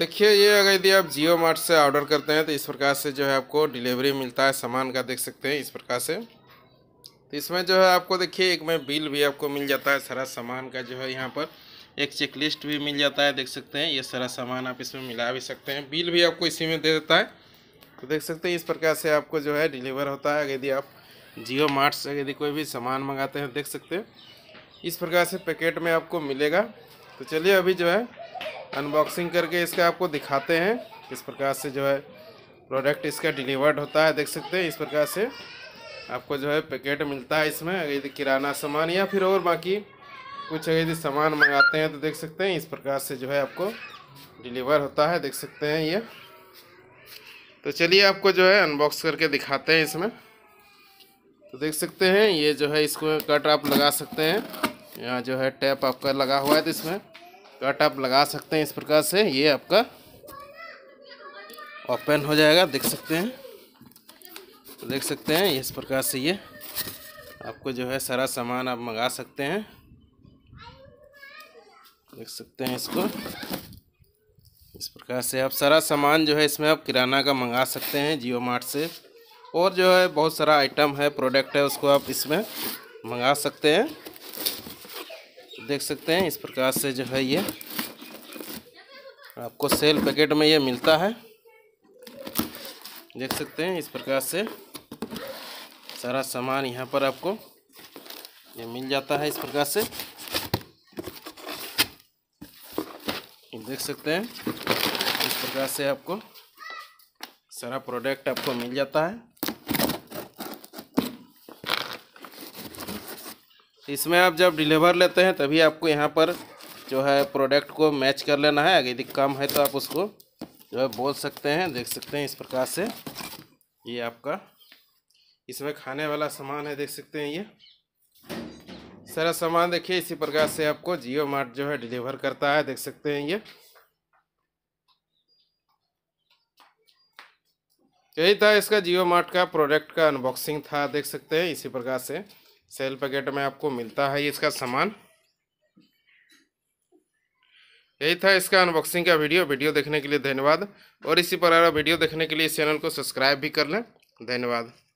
देखिए ये अगर यदि आप जियो मार्ट से ऑर्डर करते हैं तो इस प्रकार से जो है आपको डिलीवरी मिलता है सामान का, देख सकते हैं इस प्रकार से। तो इसमें जो है आपको देखिए एक में बिल भी आपको मिल जाता है सारा सामान का, जो है यहाँ पर एक चेकलिस्ट भी मिल जाता है, देख सकते हैं ये सारा सामान आप इसमें मिला भी सकते हैं, बिल भी आपको इसी में दे देता है। तो देख सकते हैं इस प्रकार से आपको जो है डिलीवर होता है यदि आप जियो मार्ट से यदि कोई भी सामान मंगाते हैं, देख सकते हैं इस प्रकार से पैकेट में आपको मिलेगा। तो चलिए अभी जो है अनबॉक्सिंग करके इसका आपको दिखाते हैं किस प्रकार से जो है प्रोडक्ट इसका डिलीवर्ड होता है। देख सकते हैं इस प्रकार से आपको जो है पैकेट मिलता है, इसमें यदि किराना सामान या फिर और बाकी कुछ यदि सामान मंगाते हैं तो देख सकते हैं इस प्रकार से जो है आपको डिलीवर होता है, देख सकते हैं ये। तो चलिए आपको जो है अनबॉक्स करके दिखाते हैं इसमें। तो देख सकते हैं ये जो है इसको कट आप लगा सकते हैं, यहाँ जो है टैप आपका लगा हुआ है तो इसमें कट आप लगा सकते हैं इस प्रकार से, ये आपका ओपन हो जाएगा, देख सकते हैं। तो देख सकते हैं इस प्रकार से ये आपको जो है सारा सामान आप मंगा सकते हैं, देख सकते हैं इसको इस प्रकार से। आप सारा सामान जो है इसमें आप किराना का मंगा सकते हैं जियो मार्ट से, और जो है बहुत सारा आइटम है प्रोडक्ट है उसको आप इसमें मंगा सकते हैं, देख सकते हैं इस प्रकार से जो है ये आपको सेल पैकेट में ये मिलता है, देख सकते हैं इस प्रकार से सारा सामान यहाँ पर आपको ये मिल जाता है इस प्रकार से, देख सकते हैं इस प्रकार से आपको सारा प्रोडक्ट आपको मिल जाता है। इसमें आप जब डिलीवर लेते हैं तभी आपको यहाँ पर जो है प्रोडक्ट को मैच कर लेना है, यदि कम है तो आप उसको जो है बोल सकते हैं, देख सकते हैं इस प्रकार से। ये आपका इसमें खाने वाला सामान है, देख सकते हैं ये सारा सामान, देखिए इसी प्रकार से आपको जियो मार्ट जो है डिलीवर करता है, देख सकते हैं ये। यही था इसका जियो मार्ट का प्रोडक्ट का अनबॉक्सिंग था, देख सकते हैं इसी प्रकार से सेल पैकेट में आपको मिलता है इसका सामान। यही था इसका अनबॉक्सिंग का वीडियो देखने के लिए धन्यवाद, और इसी प्रकार वीडियो देखने के लिए इस चैनल को सब्सक्राइब भी कर लें। धन्यवाद।